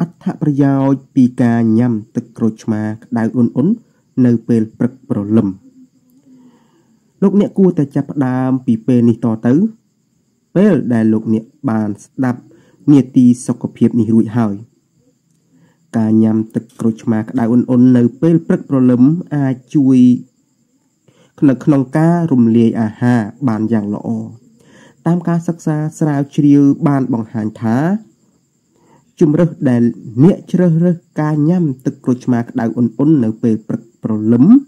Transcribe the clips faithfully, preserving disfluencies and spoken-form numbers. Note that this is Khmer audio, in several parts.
អត្ថប្រយោជន៍ពីការញ៉ាំទឹកក្រូចឆ្មារក្តៅអ៊ុនៗនៅពេលព្រឹកព្រលឹម Chum rơ đè nẹ chơ rơ ca nhâm tực rô chma đào ôn ôn nở bề bật pro lấm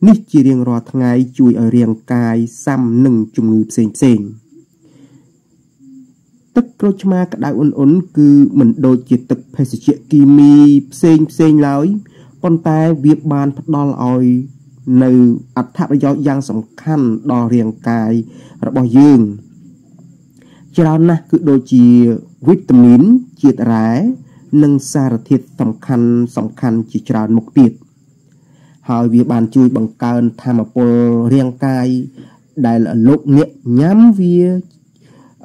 nít chỉ riêng rọt ngay chui ở riêng cài xăm nâng chum ngư xèn xèn tực rô chma đào ôn ôn cứ mình đôi chỉ tực phải sử dụng kimi xèn xèn lối con tai việc bàn phát đo lòi nở ắt tháp do giang sòng khăn đo riêng cài rồi bỏ dương cho đó na cứ đôi chỉ vitamin ជាតិរ៉ែនិងសារធាតុសំខាន់សំខាន់ជាច្រើនមុខទៀតហើយវាបានជួយបង្កើន អត្ថប្រយោជន៍នៃការញ៉ាំទឹកក្រូចឆ្មារក្តៅ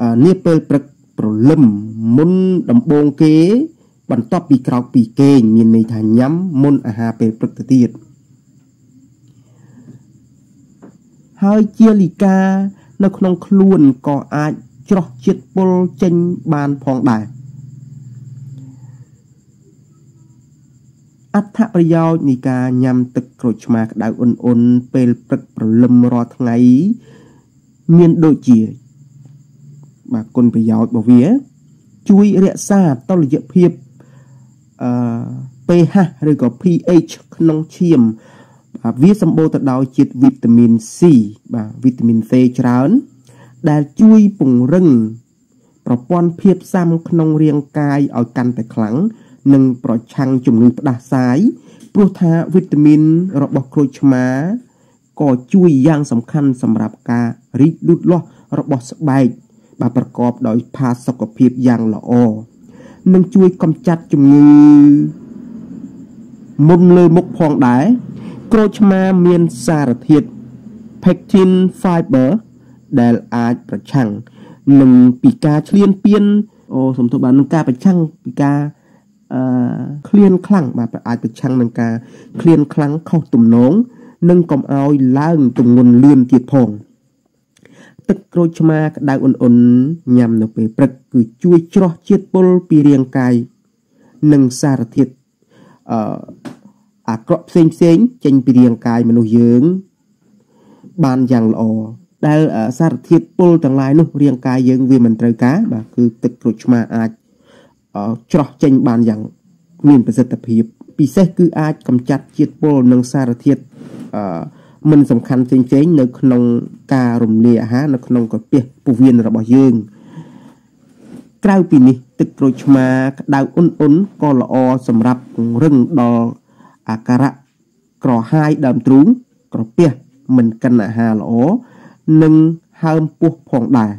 អ៊ុនៗពេលព្រឹកព្រលឹមរាល់ថ្ងៃមានដូចជាបាទគុណប្រយោជន៍របស់វាជួយរក្សាតុល្យភាព pH ឬក៏ pH ក្នុងឈាមវាសម្បូរទៅដោយជាតិវីតាមីន C បាទវីតាមីន C ច្រើនដែលជួយពង្រឹងប្រព័ន្ធភាពស៊ាំក្នុងរាងកាយឲ្យកាន់តែខ្លាំង និងប្រឆាំងជំងឺផ្ដាសាយព្រោះថាវីតាមីនរបស់ក្រូចឆ្មារក៏ជួយយ៉ាងសំខាន់សម្រាប់ការរីកលូតលាស់របស់ស្បែក fiber ដែលអាចប្រឆាំងនឹងពីការឈ្លានពាន អឺឃ្លានខ្លាំងបាទប្រអាចប្រឆាំងនឹងការឃ្លានខ្លាំងខុសទំនងនឹងកុំឲ្យឡើងទម្ងន់លឿនទៀតផងទឹកក្រូចឆ្មារក្តៅអ៊ុនៗញ៉ាំនៅពេលព្រឹកគឺជួយច្រោះជាតិពុលពីរាងកាយនិងសារធាតុអឺអាក្រក់ផ្សេងៗចេញពីរាងកាយមនុស្សយើងបានយ៉ាងល្អដែលសារធាតុពុលទាំងឡាយនោះរាងកាយយើងវាមិនត្រូវការបាទគឺទឹកក្រូចឆ្មារអាច ច្រោះចេញបានយ៉ាងមានប្រសិទ្ធភាពពិសេសគឺអាចកម្ចាត់ជាតិពុលនិងសារធាតុមិនសំខាន់ផ្សេងៗនៅក្នុងការរំលាយអាហារនៅក្នុងក្រពះពោះវៀនរបស់យើងក្រៅពីនេះទឹកក្រូចឆ្មារក្តៅអ៊ុនៗក៏ល្អសម្រាប់ពង្រឹងដល់អាការៈក្រហាយដើមទ្រូងក្រពះមិនកិនអាហារល្អនិងហើមពោះផងដែរ